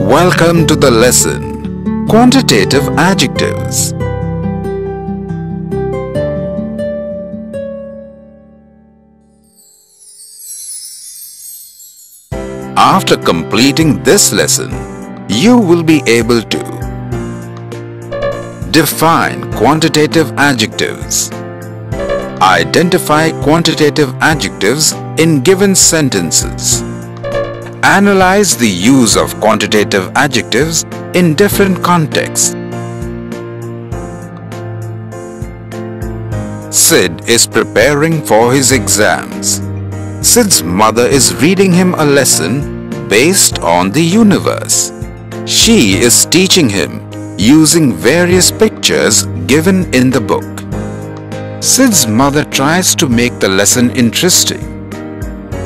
Welcome to the lesson, Quantitative Adjectives. After completing this lesson, you will be able to define quantitative adjectives, identify quantitative adjectives in given sentences, analyze the use of quantitative adjectives in different contexts. Sid is preparing for his exams. Sid's mother is reading him a lesson based on the universe. She is teaching him using various pictures given in the book. Sid's mother tries to make the lesson interesting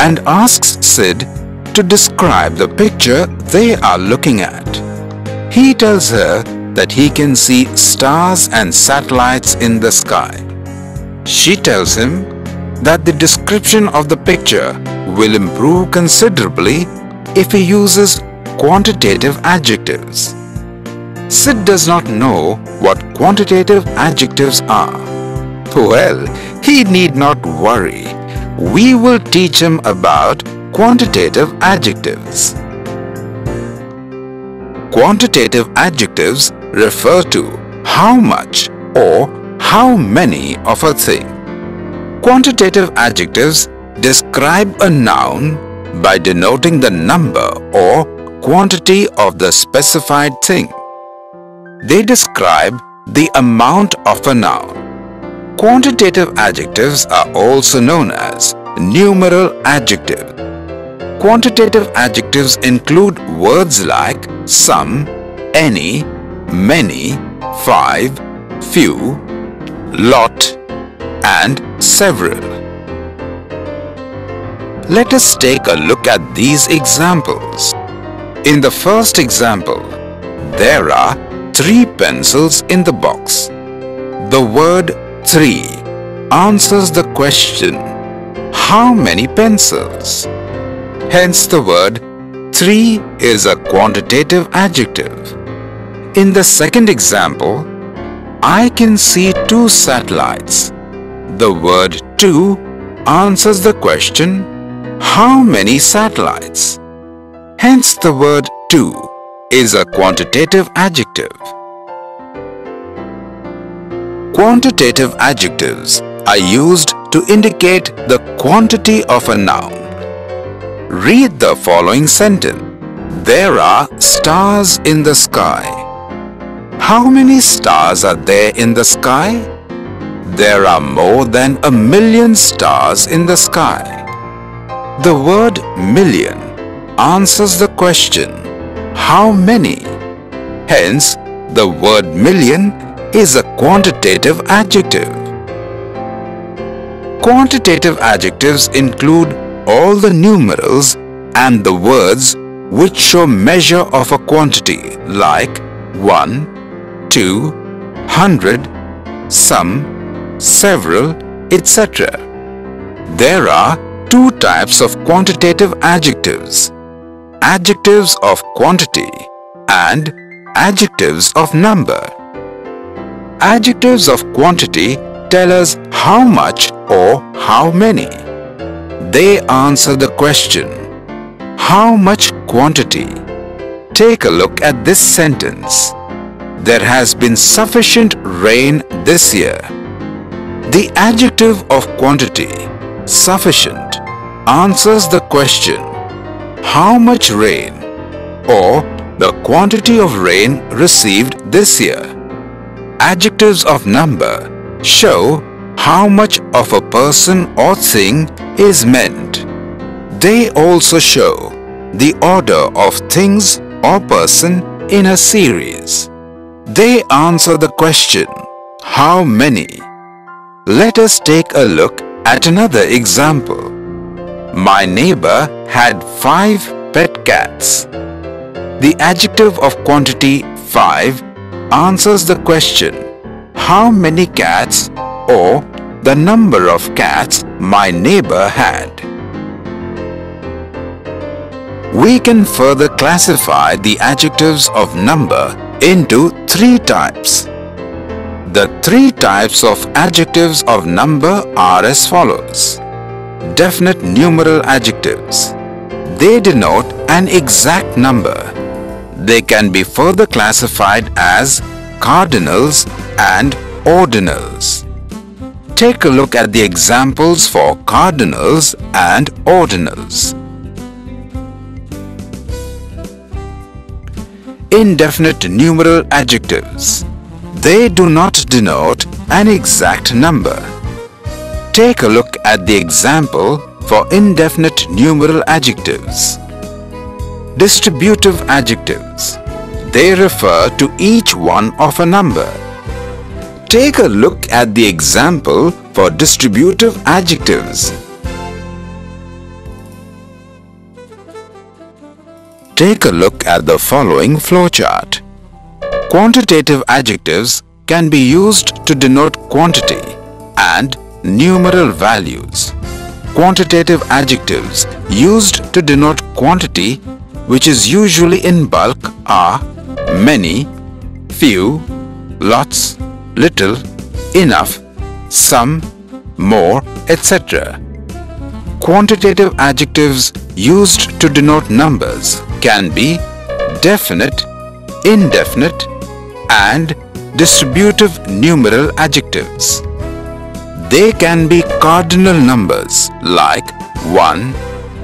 and asks Sid to describe the picture they are looking at. He tells her that he can see stars and satellites in the sky. She tells him that the description of the picture will improve considerably if he uses quantitative adjectives. Sid does not know what quantitative adjectives are. Well, he need not worry. We will teach him about quantitative adjectives. Quantitative adjectives refer to how much or how many of a thing. Quantitative adjectives describe a noun by denoting the number or quantity of the specified thing. They describe the amount of a noun. Quantitative adjectives are also known as numeral adjectives. Quantitative adjectives include words like some, any, many, five, few, lot, and several. Let us take a look at these examples. In the first example, there are 3 pencils in the box. The word 3 answers the question, how many pencils? Hence the word 3 is a quantitative adjective. In the second example, I can see 2 satellites. The word 2 answers the question, how many satellites? Hence the word 2 is a quantitative adjective. Quantitative adjectives are used to indicate the quantity of a noun. Read the following sentence. There are stars in the sky. How many stars are there in the sky? There are more than 1 million stars in the sky. The word million answers the question, how many? Hence, the word million is a quantitative adjective. Quantitative adjectives include all the numerals and the words which show measure of a quantity like 1, 2, 100, some, several, etc. There are 2 types of quantitative adjectives: adjectives of quantity and adjectives of number. Adjectives of quantity tell us how much or how many. They answer the question, how much quantity? Take a look at this sentence. There has been sufficient rain this year. The adjective of quantity, sufficient, answers the question, how much rain? Or the quantity of rain received this year. Adjectives of number show how much of a person or thing is meant. They also show the order of things or person in a series. They answer the question, how many? Let us take a look at another example. My neighbor had 5 pet cats. The adjective of quantity 5 answers the question, how many cats or the number of cats my neighbor had. We can further classify the adjectives of number into three types. The three types of adjectives of number are as follows. Definite numeral adjectives. They denote an exact number. They can be further classified as cardinals and ordinals. Take a look at the examples for cardinals and ordinals. Indefinite numeral adjectives. They do not denote an exact number. Take a look at the example for indefinite numeral adjectives. Distributive adjectives. They refer to each one of a number. Take a look at the example for distributive adjectives. Take a look at the following flowchart. Quantitative adjectives can be used to denote quantity and numeral values. Quantitative adjectives used to denote quantity, which is usually in bulk, are many, few, lots, little, enough, some, more, etc. Quantitative adjectives used to denote numbers can be definite, indefinite, and distributive numeral adjectives. They can be cardinal numbers like 1,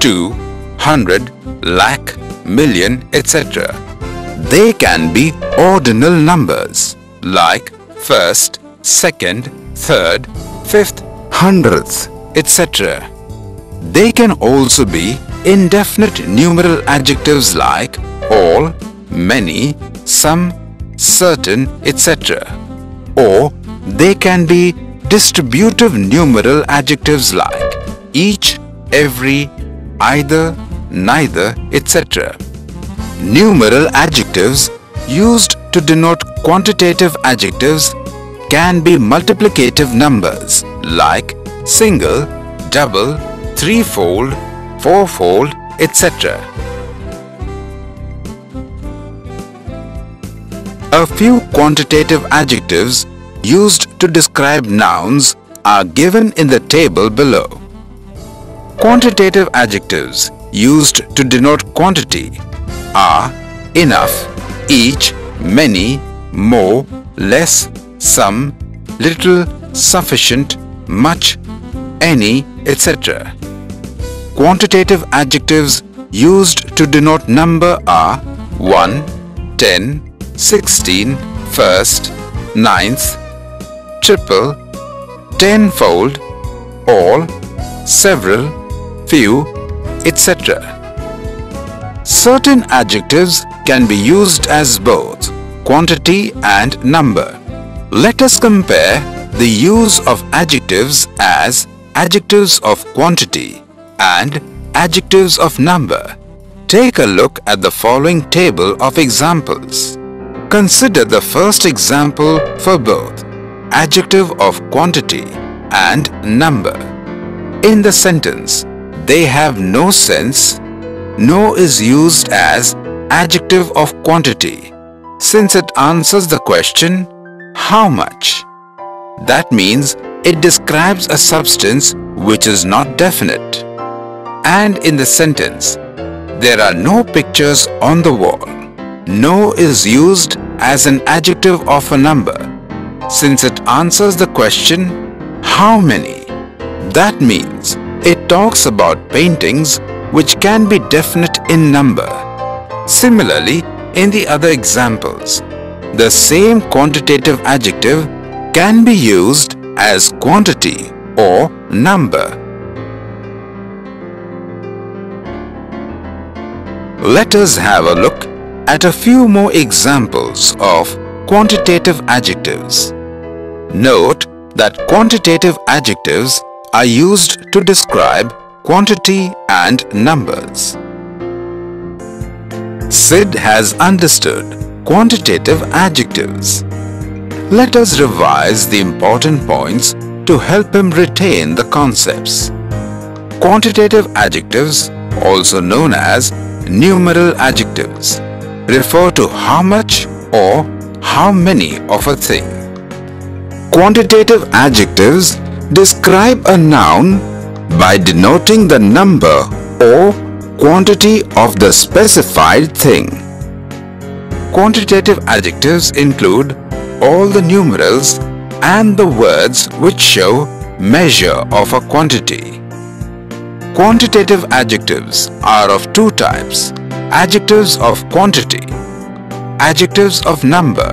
2, 100, lakh, million, etc. They can be ordinal numbers like first, second, third, fifth, hundredth, etc. They can also be indefinite numeral adjectives like all, many, some, certain, etc. Or they can be distributive numeral adjectives like each, every, either, neither, etc. Numeral adjectives used to denote quantitative adjectives can be multiplicative numbers like single, double, threefold, fourfold, etc. A few quantitative adjectives used to describe nouns are given in the table below. Quantitative adjectives used to denote quantity are enough, each, many, more, less, some, little, sufficient, much, any, etc. Quantitative adjectives used to denote number are 1, 10, 16, first, ninth, triple, tenfold, all, several, few, etc. Certain adjectives can be used as both quantity and number. Let us compare the use of adjectives as adjectives of quantity and adjectives of number. Take a look at the following table of examples. Consider the first example for both adjective of quantity and number. In the sentence, they have no sense, no is used as adjective of quantity since it answers the question, how much? That means it describes a substance which is not definite. And in the sentence, there are no pictures on the wall. No is used as an adjective of a number since it answers the question, how many? That means it talks about paintings which can be definite in number. Similarly, in the other examples, the same quantitative adjective can be used as quantity or number. Let us have a look at a few more examples of quantitative adjectives. Note that quantitative adjectives are used to describe quantity and numbers. Sid has understood quantitative adjectives. Let us revise the important points to help him retain the concepts. Quantitative adjectives, also known as numeral adjectives refer to how much or how many of a thing. Quantitative adjectives describe a noun by denoting the number or quantity of the specified thing. Quantitative adjectives include all the numerals and the words which show measure of a quantity. Quantitative adjectives are of two types: adjectives of quantity, adjectives of number.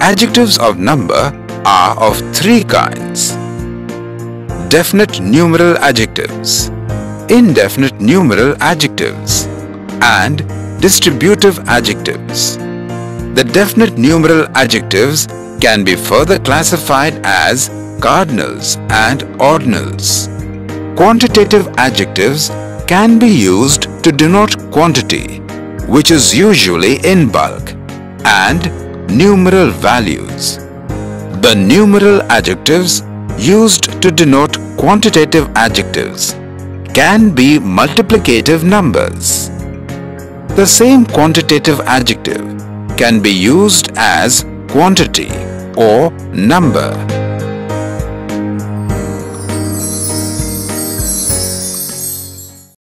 Adjectives of number are of three kinds: definite numeral adjectives, indefinite numeral adjectives, and distributive adjectives. The definite numeral adjectives can be further classified as cardinals and ordinals. Quantitative adjectives can be used to denote quantity, which is usually in bulk, and numeral values. The numeral adjectives used to denote quantitative adjectives can be multiplicative numbers. The same quantitative adjective can be used as quantity or number.